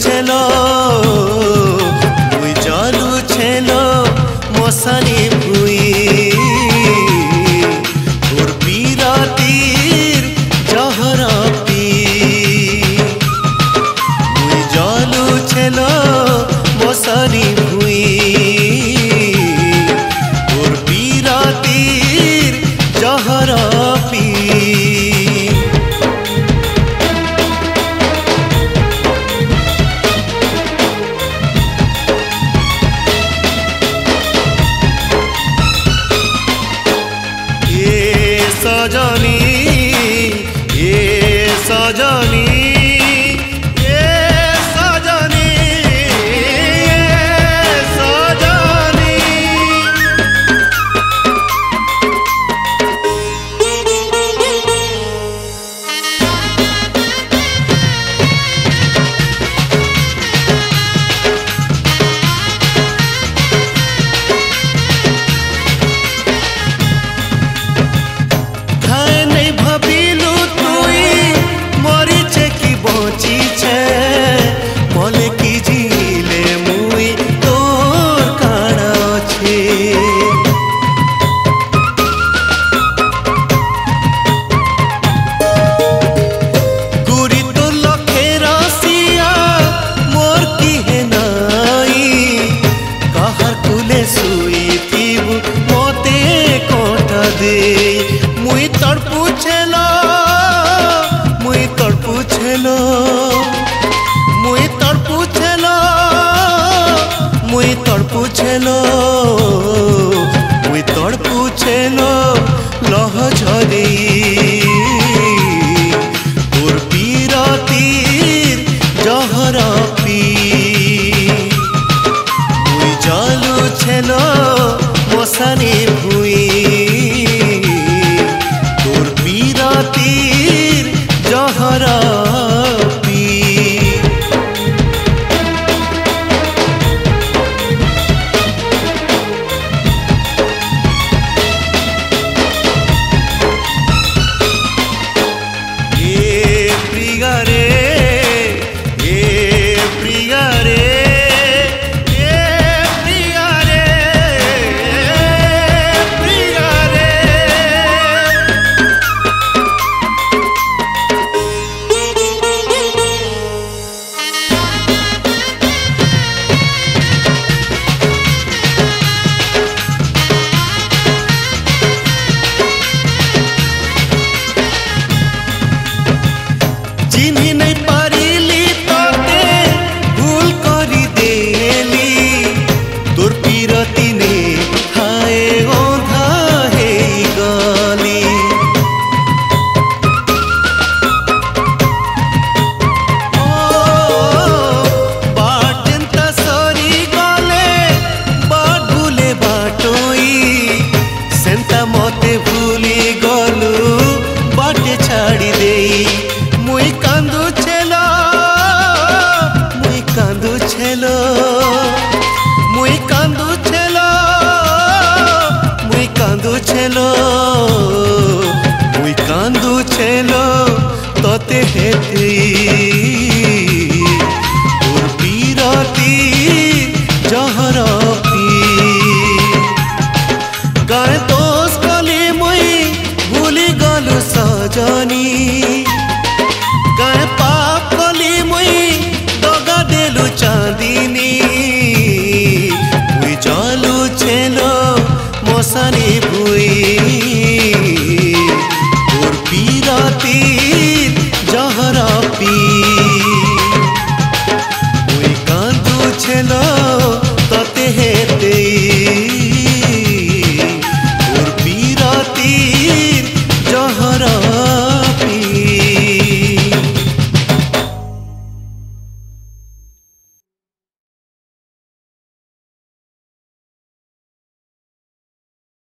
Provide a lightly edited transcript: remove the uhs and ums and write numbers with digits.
चलो मशाली भुई तीर जहर पी मुई जलु छेलो मशाली भुई तीर जहर पी मुई तड़ पूछेलो लह झरी तोर पीर तीर जहर पी मुई जलु छेलो मशाली भुई तोर पीर तीर जहर मुई कांदु छेलो तोते हेती तोर पीर तीर जहर पी गाय दोष कली मुई भूली गलु सजनी गाय पाप कली मुई दगा देलु चांदनी मुई जलु छेलो मशाली भुई।